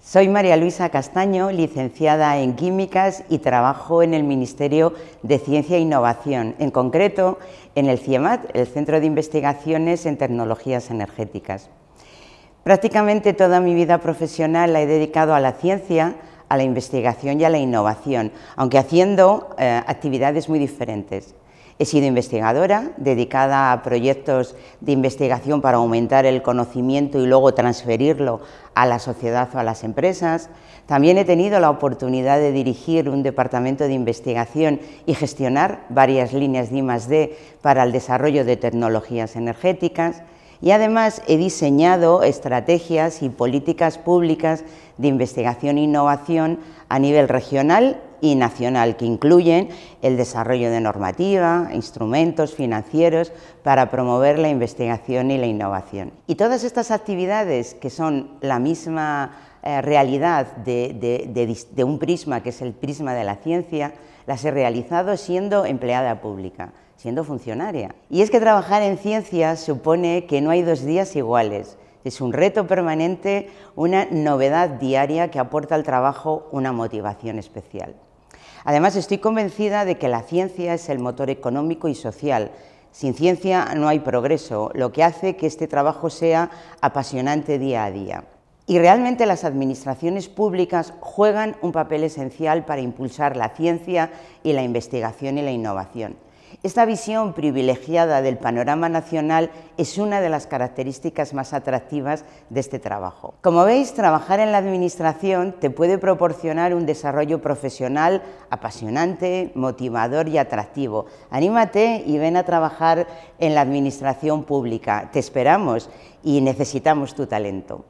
Soy María Luisa Castaño, licenciada en Químicas y trabajo en el Ministerio de Ciencia e Innovación, en concreto en el CIEMAT, el Centro de Investigaciones en Tecnologías Energéticas. Prácticamente toda mi vida profesional la he dedicado a la ciencia, a la investigación y a la innovación, aunque haciendo actividades muy diferentes. He sido investigadora, dedicada a proyectos de investigación para aumentar el conocimiento y luego transferirlo a la sociedad o a las empresas. También he tenido la oportunidad de dirigir un departamento de investigación y gestionar varias líneas de I+D para el desarrollo de tecnologías energéticas. Y además he diseñado estrategias y políticas públicas de investigación e innovación a nivel regional y nacional, que incluyen el desarrollo de normativa, instrumentos financieros para promover la investigación y la innovación. Y todas estas actividades, que son la misma realidad de un prisma, que es el prisma de la ciencia, las he realizado siendo empleada pública, siendo funcionaria. Y es que trabajar en ciencia supone que no hay dos días iguales. Es un reto permanente, una novedad diaria que aporta al trabajo una motivación especial. Además, estoy convencida de que la ciencia es el motor económico y social. Sin ciencia no hay progreso, lo que hace que este trabajo sea apasionante día a día. Y realmente las administraciones públicas juegan un papel esencial para impulsar la ciencia y la investigación y la innovación. Esta visión privilegiada del panorama nacional es una de las características más atractivas de este trabajo. Como veis, trabajar en la administración te puede proporcionar un desarrollo profesional apasionante, motivador y atractivo. Anímate y ven a trabajar en la administración pública. Te esperamos y necesitamos tu talento.